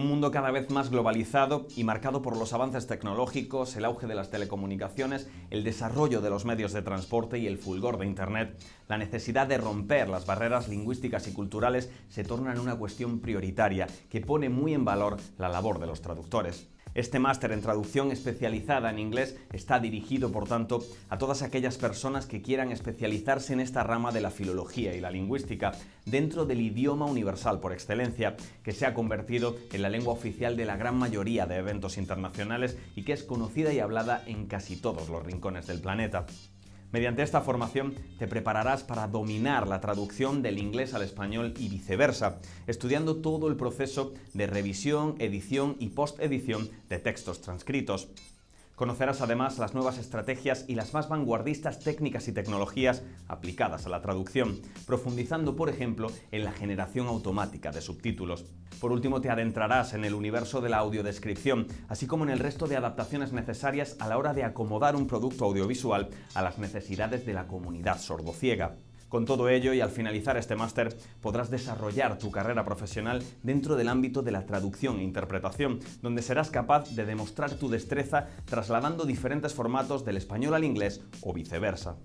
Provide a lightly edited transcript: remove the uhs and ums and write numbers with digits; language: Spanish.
En un mundo cada vez más globalizado y marcado por los avances tecnológicos, el auge de las telecomunicaciones, el desarrollo de los medios de transporte y el fulgor de Internet, la necesidad de romper las barreras lingüísticas y culturales se torna en una cuestión prioritaria que pone muy en valor la labor de los traductores. Este máster en traducción especializada en inglés está dirigido, por tanto, a todas aquellas personas que quieran especializarse en esta rama de la filología y la lingüística, dentro del idioma universal por excelencia, que se ha convertido en la lengua oficial de la gran mayoría de eventos internacionales y que es conocida y hablada en casi todos los rincones del planeta. Mediante esta formación te prepararás para dominar la traducción del inglés al español y viceversa, estudiando todo el proceso de revisión, edición y postedición de textos transcritos. Conocerás además las nuevas estrategias y las más vanguardistas técnicas y tecnologías aplicadas a la traducción, profundizando, por ejemplo, en la generación automática de subtítulos. Por último, te adentrarás en el universo de la audiodescripción, así como en el resto de adaptaciones necesarias a la hora de acomodar un producto audiovisual a las necesidades de la comunidad sordociega. Con todo ello, y al finalizar este máster, podrás desarrollar tu carrera profesional dentro del ámbito de la traducción e interpretación, donde serás capaz de demostrar tu destreza trasladando diferentes formatos del español al inglés o viceversa.